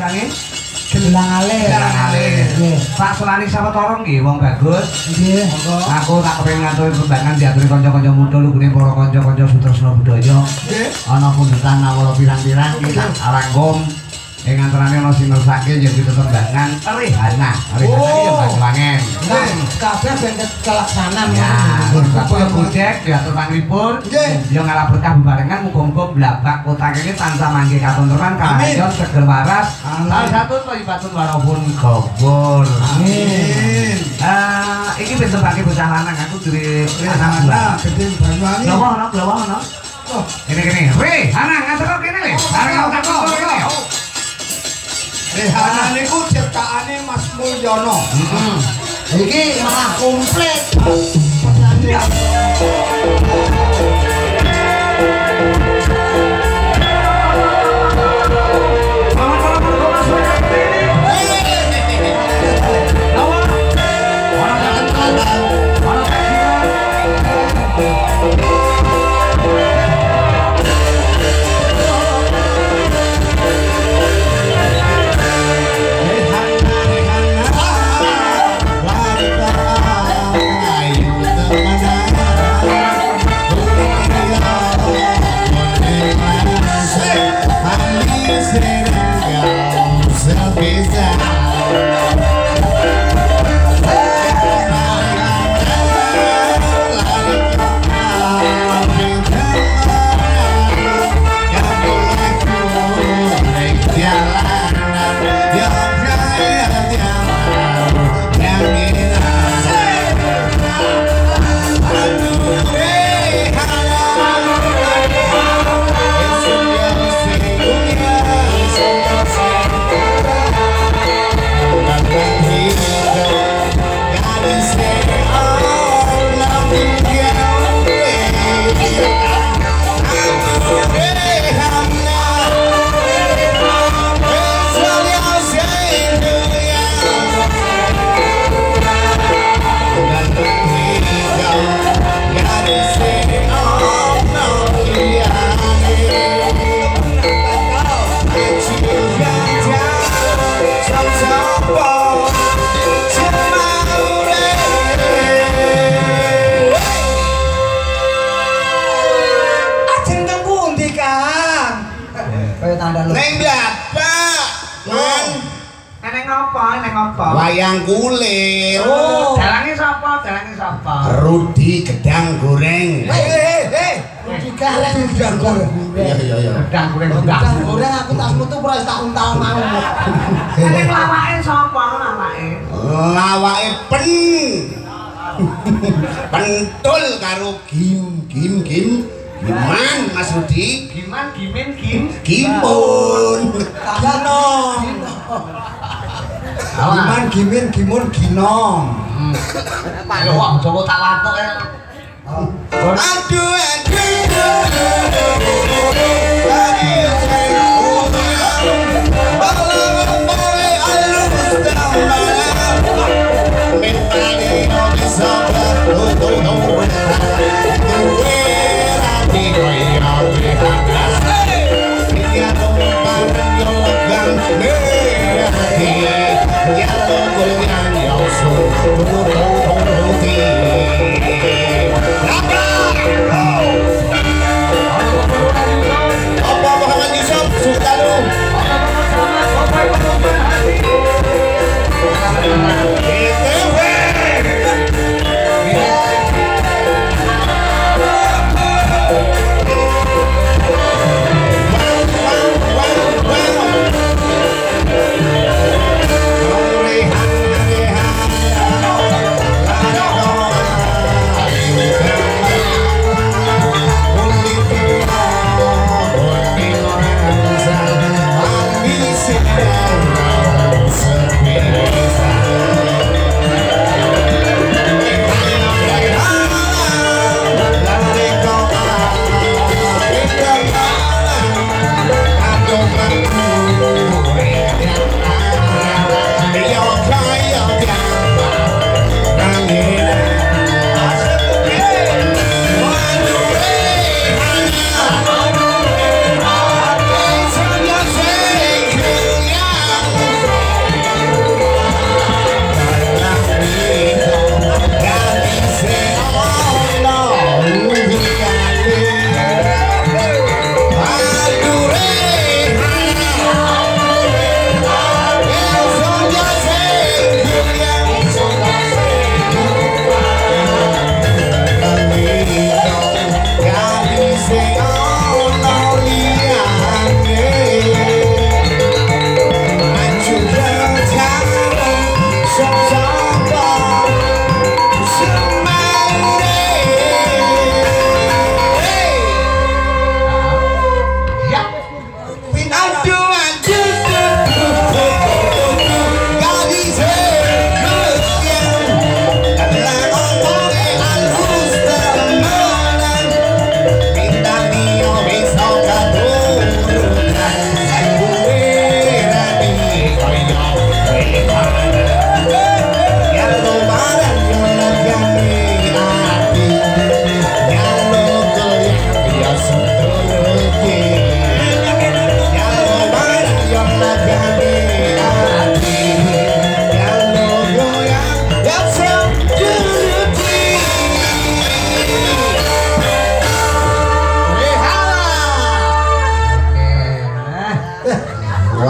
sange gelang alir. Gelang alir. Nggih. Pak Sulani sawet orang nggih wong bagus. Nggih. Aku tak kepengin ngaturi perbangan diaturi kanca-kanca muda lugune para kanca-kanca Sutresna Budaya. Nggih. Ana pundutan nawala pirang-pirang iki tak arangkum. Ing antarane ana sing nersake ya ditetembangan rehana. Rehana ya banglangen. Nah, kabeh ben kelaksanan. Ya, aku ya godhek diatur pangripun. Nggih. Ya ngalah berkah bebarengan muga-muga blabak kota kene tansah mangke katontenan kalayon seger waras. Salatun toyibatun warahun gobor. Amin. Iki ben tembake bocah lanang aku dhewe anak-anak gedhe Banyuwangi. Lha ono blawah ono. Kene-kene. Weh, ana ngantek kene le. Arep takok kene. Rehana niku ciptaane Mas Mulyono. Heeh. Iki malah komplit. Wayang kulit. Oh, dalange sapa? Dalange sapa? Rudi Gedang Goreng. Rudi Gedang Goreng. Iya. Gedang Goreng. Gedang Goreng aku tak mutu ora tak untah mau. Nek lawake sapa lawake? Lawake pen. Pentul karo gim. Giman Mas Rudi? Giman gimen gim. Gimun. Kagano. Giman, gimin, gimun, ginom. Ayo wak, coba tak lantuk ya. Aduh.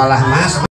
walah mas.